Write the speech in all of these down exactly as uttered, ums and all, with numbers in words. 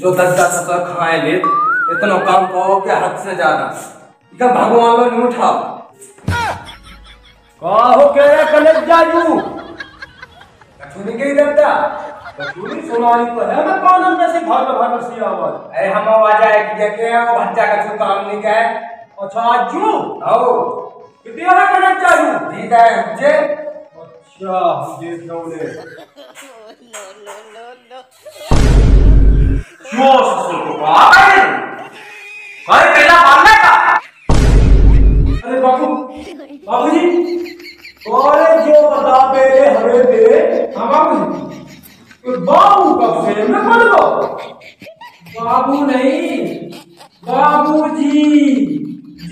जो दस दस सर खाए ले इतनो काम कहो के हद से ज्यादा इका भगवान लो नहीं उठाओ कहो के रे कलेजा जू कछुनी के देता कछुनी सुनाई तो है मैं कौन अंदर से भर भर सी आवाज अरे हम आवाज आए कि के वो बच्चा कछु काम नहीं कहे अच्छा जू आओ कितने है कलेजा जू ठीक है जे अच्छा जे नौले नो नो नो नो मारने का अरे बाबू बाबू जी जो बता पे हरे पे हाँ बाबू बाबू कब से मैं बोल दो बाबू नहीं बाबू जी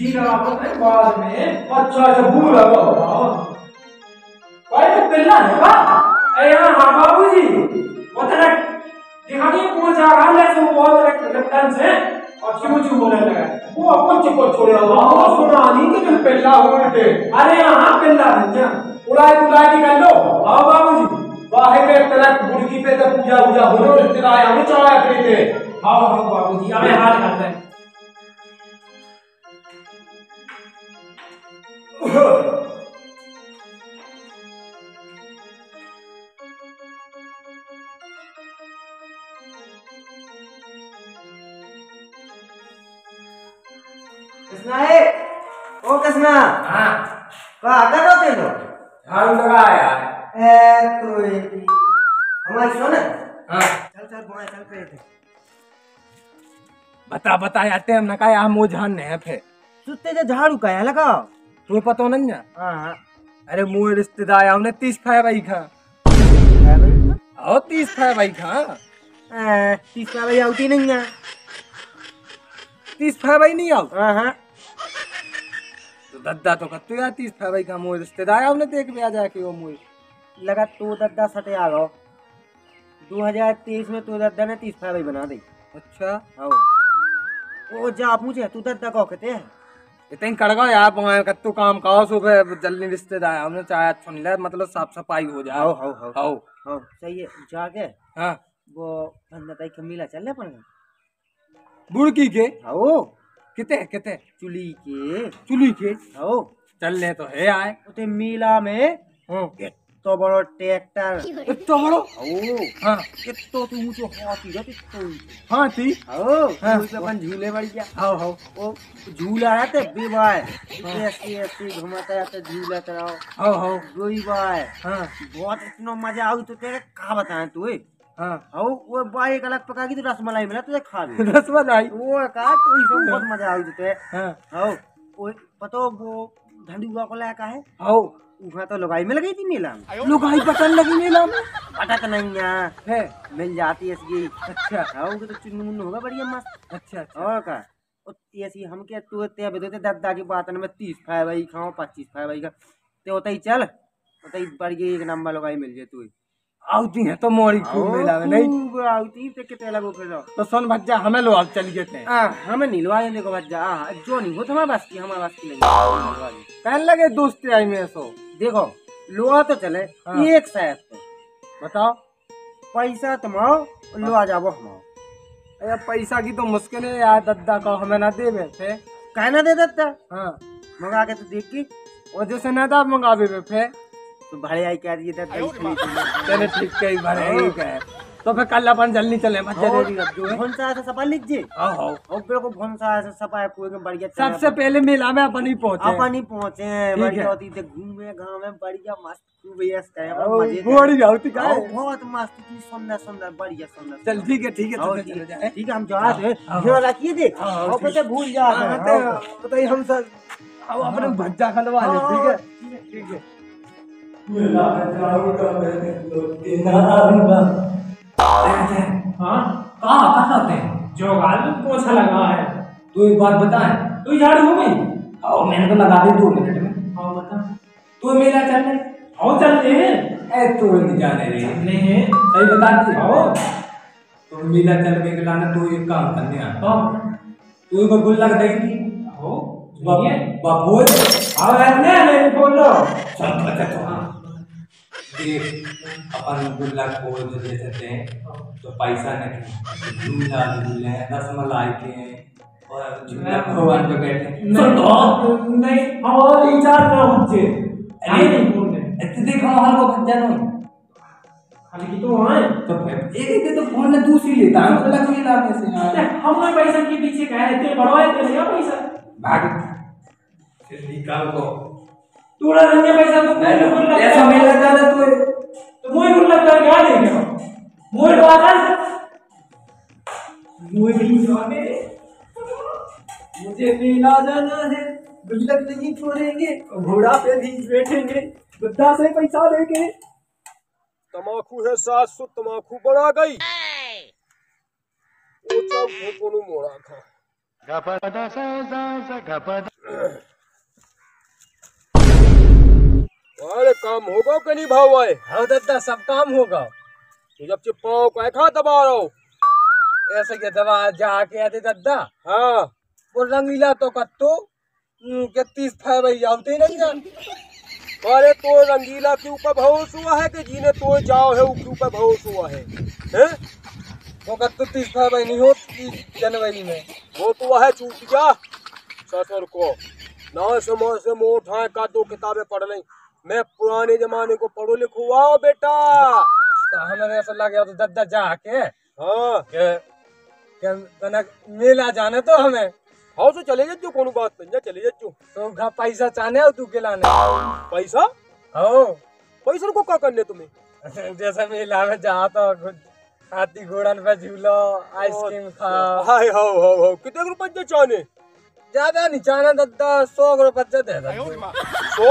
जी ना बाद में अच्छा अच्छा भूल रहा पिल्ला है अरे हाँ हाँ बाबू जी मतलब देखा नहीं कौन जा रहा है से वो बहुत रिडक्टेंस है और चूचू बोलने लगा वो आपको चिपको छोड़े हुआ वो सुना नहीं कि तुम पिल्ला उल्टे अरे यहां पिल्ला है उड़ाई उड़ाई निकाल लो आओ बाबूजी वाहे पे तरक मुर्गी पे तो पूजा पूजा हो लो इतराया हो चला करते आओ आओ बाबूजी हमें हाल करते हैं किसना है ओ किसना हां का आकर होते लो झाड़ू लगा यार ए तू हमारी सुन हां चल चल बोए चल पे थे बता बता यार टाइम ना का हम वो जान ने है फे सुते जा झाड़ू का या लगा तू पतो नहीं ना हां अरे मुए रिश्तेदार हमने तीस खाए भाई खा है भाई आओ तीस खाए भाई खा ए तीस खाए भाई आउती नहीं ना तीस फरवरी नहीं आओ हाँ तो दद्दा तो कत्तू यार तीस फरवरी का मोह रिश्तेदार आओ ने देख भी आ जाए कि वो मोह लगा तो दद्दा सटे आ गया दो हज़ार तेईस में तो दद्दा ने तीस फरवरी बना दी अच्छा आओ वो जा आप मुझे तू दद्दा को कहते हैं इतने कड़गा यार पंगा कत्तू काम काओ सुबह जल्दी रिश्तेदार आओ ने चाय अच्छा नहीं लगा मतलब साफ सफाई हो जाओ हो हो हो हो सही है जाके हाँ वो धंधा का मेला चल रहा पड़ेगा बुड़की के आओ किते किते चुली के चुली के आओ चलने तो है आए उते मेला में हां कितो बड़ो ट्रैक्टर कितो बड़ो आओ हां कितो तू मुझे हाथी रे कितो हाथी आओ मुझे अपन झूले वाली क्या आओ आओ ओ झूला है ते बेबाय ऐसे ऐसे घुमाता है ते झूला कराओ आओ आओ गोई बाय हां बहुत इतना मजा आउ तो तेरे का बताएं तू हाँ आओ वो बाय एक अलग पका की तो रसमलाई मिला तुझे खा ले रसमलाई वो का तो इसमें बहुत मजा आई देते हां आओ वो पता वो धंडुआ को लाया का है आओ उहा तो लगाई में लगी थी मेला में लगाई पसंद लगी मेला में पटक नहीं है है मिल जाती है इसकी अच्छा आओगे तो चुनमुन होगा बढ़िया मस्त अच्छा और का ऐसी हम क्या तू ते देते दादा की बात में तीस खाए भाई खाओ पच्चीस खाए भाई का ते होता ही चल होता ही बढ़िया एक नंबर लगाई मिल जाए तू आउती है तो मोरी खूब मेला में नहीं आउती ते किते लगो फिर तो सोन भज्जा हमें लो आप चल गए हां हमें नीलवाए देखो भज्जा हां जो नहीं हो तुम्हारे पास की हमारे पास की नहीं कहने लगे दोस्त आई में सो देखो लोआ तो चले हाँ। एक साथ बताओ पैसा तुमाओ लो आ जाओ हमाओ अरे पैसा की तो मुश्किल है यार दद्दा का हमें ना दे बैठे कह ना दे दद्दा हां मंगा के तो देख की और जैसे ना था मंगावे बैठे तो भाई आई क्या दिए चले ठीक है भाई है तो फिर कल अपन जल्दी चले बच्चे देरी कर दो फोन सा ऐसा सफा लीजिए हां हां और फिर को फोन सा ऐसा सफा कोई के बढ़िया सबसे पहले मेला में अपन ही पहुंचे अपन ही पहुंचे बढ़िया होती थे घूमे गांव में बढ़िया मस्त खूबयस का मजे बढ़िया होती का बहुत मस्त थी सुंदर सुंदर बढ़िया सुंदर चल ठीक है ठीक है चलो जाए ठीक है हम जा रहे हैं ये वाला की दे और पता भूल जा तो भाई हम सर अब अपने भज्जा खलवा ले ठीक है ठीक है मेला में जाऊंगा मैंने तो पोछा लगा है तो एक बात बताए तो झाड़ू हो गई और मैंने तो लगा दी दो मिनट में। हाँ बता तो मेला चल रहा है और चलते हैं ऐ तो जाने रहे नहीं सही बताती हो तो मेला चल के लाना तो एक काम करने आता तो एक गुल्लक देगी हो बाबू अब रहने नहीं बोलो सब बता तो अपन गुल्लक बोल दे देते हैं तो पैसा नहीं झूला झूले दस मलाई के और झूला भगवान पे बैठे नहीं और विचार ना होते अरे नहीं बोल इतने देखो हाल को बच्चा नहीं खाली तो है तो एक दे तो फोन ने दूसरी लेता है तो लग नहीं लाने से यार हमने पैसा के पीछे कहे इतने बढ़वाए थे क्या पैसा भाग फिर निकाल को तूड़ा रंगे पैसा तो नहीं बोल ऐसा मेला ज्यादा तो तो मोई बोल लगता क्या देंगे मोई तो आता है मोई भी जाने दे मुझे मेला जाना है गुल्लक नहीं छोड़ेंगे घोड़ा पे भी बैठेंगे गुद्दा से पैसा लेंगे तमाकू है सात सौ तमाकू बढ़ा गई वो सब कोनो मोड़ा था गपदा से जा गपदा अरे काम होगा कहीं भाव आए। हाँ दद्दा सब काम होगा तू जब चिपाओ कह खा दबा रहो ऐसे के दबा जाके आते दद्दा। हाँ वो रंगीला तो कत्तो के तीस फरवरी आते नहीं जान अरे तो रंगीला के ऊपर भरोस हुआ है कि जीने तो जाओ है उसके ऊपर भरोस हुआ है हैं वो कत्तो तीस फरवरी नहीं हो तीस जनवरी में वो तो है चूतिया ससुर को ना समो से मोह उठाए का दो किताबें पढ़ लें मैं पुराने जमाने को पढ़ो लिखवाओ बेटा हमें ऐसा लग गया तो दद्दा जाके हाँ के, के तनक मेला जाने तो हमें हाँ तो चले जाओ कोनो बात नहीं जा चले जाओ तो घर पैसा चाहने हो तू के लाने पैसा हाँ पैसा को क्या करने तुम्हें जैसा मेला में जाता हाथी घोड़न पे झूलो आइसक्रीम खाओ हाय हाओ हाओ हाओ कितने रुपये चाहने ज्यादा नहीं चाहना दद्दा सौ रुपये दे सौ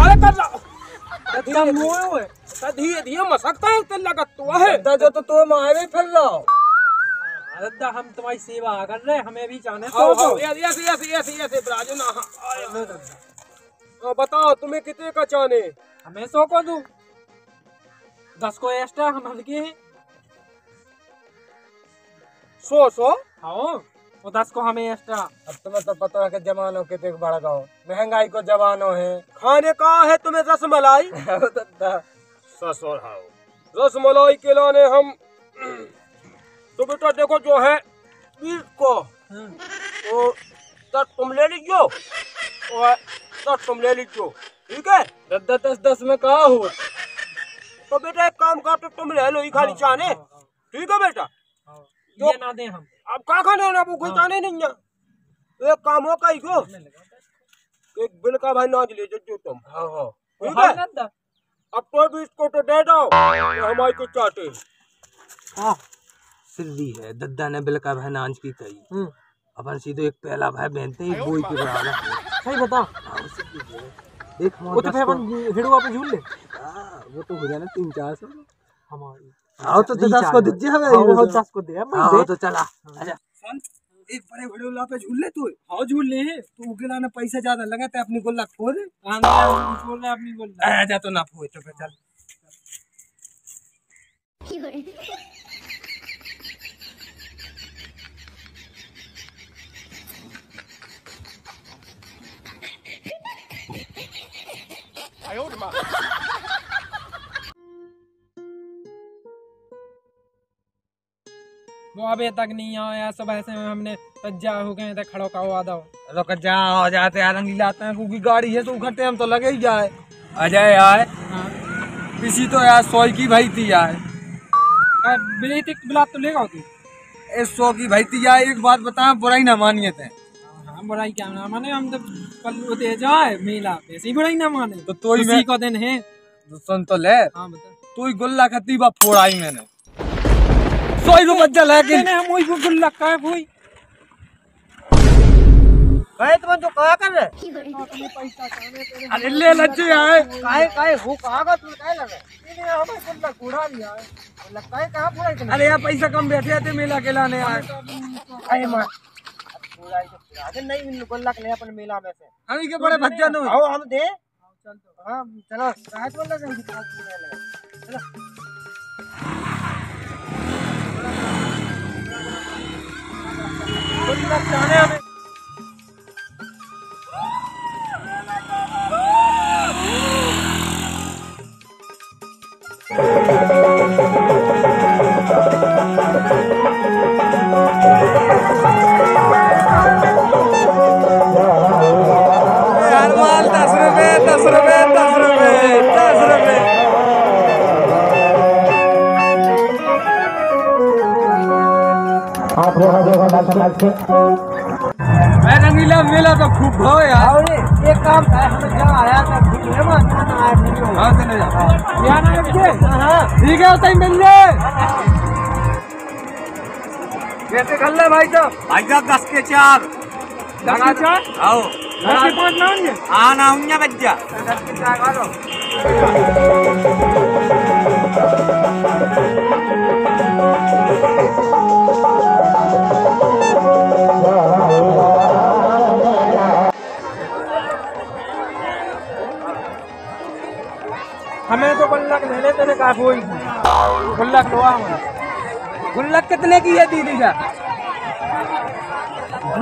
अरे कर रहा एकदम मोए होए त धीरे धीरे मसकता है तेल लगा तो है दा जो तो तो मावे फिर रहा अरे दा हम तुम्हारी सेवा कर रहे हमें भी जाने तो ऐसे ऐसे ऐसे ऐसे ब्राजो ना अरे तो बताओ तुम्हें कितने का चाहने हमें सौ को दूं दस को एक्स्ट्रा हम हल्के हैं सौ सौ हां वो दस को हमें एक्स्ट्रा अब तुम्हें तो पता है कि जमानो के पे बढ़ गया महंगाई को जवानो है खाने का है तुम्हें रसमलाई ससुर हाओ रसमलाई के लाने हम तो बेटा देखो जो है बीस को वो दस तुम ले लीजियो और दस तुम ले लीजियो ठीक है दस दस दस में कहा हो तो बेटा एक काम कर तो तुम ले लो ही खाली चाने ठीक है बेटा ये ना दे हम अब का खाने होना वो कोई जाने नहीं है एक काम हो कई को एक बिल का भाई नाच ले जो तुम हां हां ठीक है अब तो बीस को तो दे दो हमारे को चाहते हां सिर्री है दद्दा ने बिल का भाई नाच की कही अपन सीधे एक पहला भाई बनते ही बोई के बराबर सही बता देख वो तो अपन हिड़ो अपन झूल ले वो तो हो जाना तीन चार सौ हमारी आओ तो दस को दीजिए हमें वो दस को दे मैं दे तो चला अच्छा सुन एक बड़े बड़े ला पे झूल ले तू हां झूल ले तू के लाना पैसा ज्यादा लगा ते अपनी गोला फोड़ काम छोड़ ले अपनी गोला आ जा तो ना फोड़ तो चल आयो रे मां वो अभी तक नहीं आया सब ऐसे में हमने तज्जा हो गए थे खड़ो का आधा रुक जा हो जाते यार रंगीला आते हैं क्योंकि गाड़ी है तो उखड़ते हम तो लगे ही जाए अजय यार किसी तो यार सौ की भाई थी यार बिला तो लेगा होती ए सौ की भाई थी यार एक बात बताएं बुराई ना मानिए थे हाँ बुराई क्या ना माने हम तो पल्लू दे जाए मेला ऐसी बुराई ना माने तो तो ही को दिन है सुन तो ले तू ही गुल्ला खती बा फोड़ाई मैंने सोई तो बच्चा लेकिन हम वही गुल्लक का है कोई गए तुम जो कहा कर रहे अरे ले लज्जे आए काहे काहे हो कहागा तुम काहे लगे ये हम सुन का घोड़ा लिया लगता है कहां पूरा इतना अरे यार पैसा कम बैठे थे मेला के लाने आए काहे मां पूरा अरे नहीं मिल गल्ला के अपन मेला में से अरे के बड़े भज्जन हो आओ हम दे चल तो हां चलो काहे बोल रहे जल्दी पास में लगा चलो जाने रंगीला मेला तो खूब भाव यार एक काम था हमें क्या आया था ठीक है ना आया ठीक हो हां चले जाओ यहां ना रखिए हां ठीक है उतई मिल ले कैसे कर ले भाई साहब भाई साहब दस के चार दस के चार आओ दस के पाँच ना ये हां ना उन्या बज्जा दस के चार करो हमें तो गुल्लक ले ले तेरे का कोई गुल्लक लोआ गुल्लक कितने की है दीदी का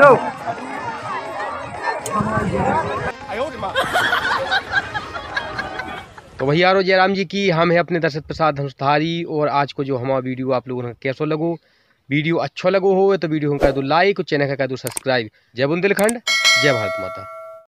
लो तो भैया रो जयराम जी की हम हैं अपने दशरथ प्रसाद धनुषधारी और आज को जो हमारा वीडियो आप लोगों को कैसो लगो वीडियो अच्छा लगो हो तो वीडियो को कर दो लाइक और चैनल का कर दो सब्सक्राइब। जय बुंदेलखंड जय भारत माता।